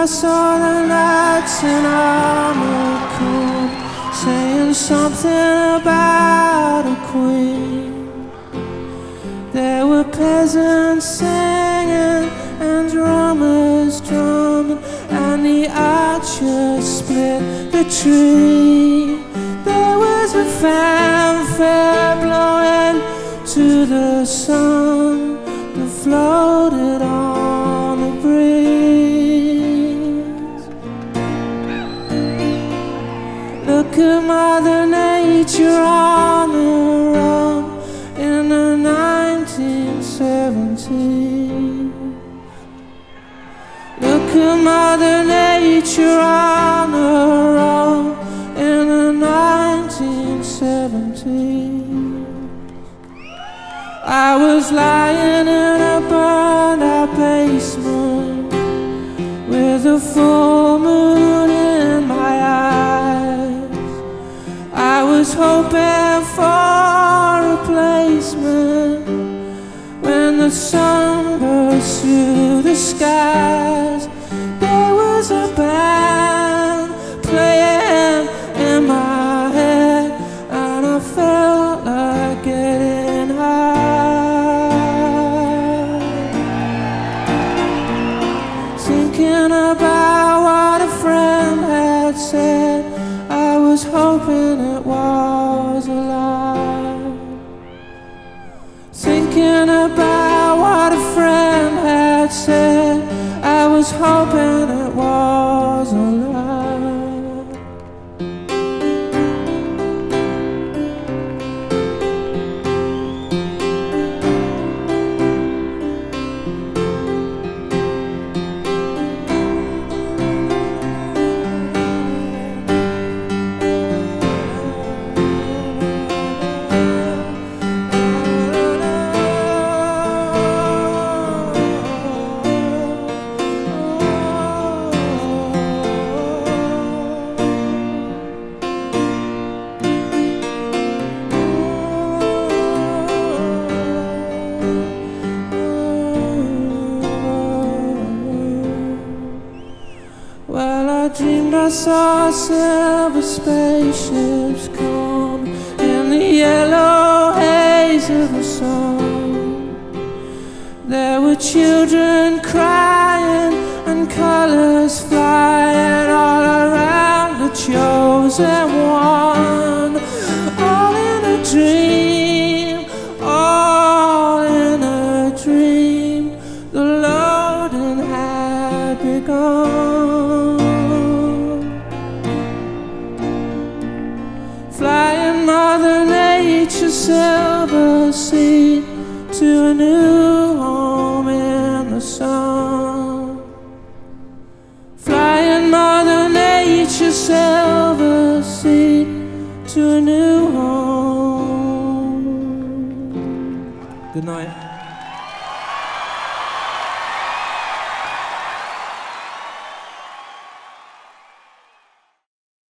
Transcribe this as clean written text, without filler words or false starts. I saw the lights in Armour Court, saying something about a queen. There were peasants singing and drummers drumming, and the archers split the tree. There was a fanfare blowing to the sun that floated on the breeze. Look at Mother Nature on the run in the 1970s. Look at Mother Nature on the run in the 1970s. I was lying in a burned-out basement with a full moon in my eyes. I was hoping for a replacement when the sun burst through the skies. There was a band playing in my head, and I felt like getting high, thinking about what a friend had said. I was hoping it was a lie, thinking about what a friend had said. I was hoping it was a lie. I dreamed I saw silver spaceships come in the yellow haze of the sun. There were children crying and colors flying all around the chosen one. All in a dream, all in a dream, the loading had begun. Flying Mother Nature's silver seed to a new home in the sun. Flying Mother Nature's silver seed to a new home. Good night.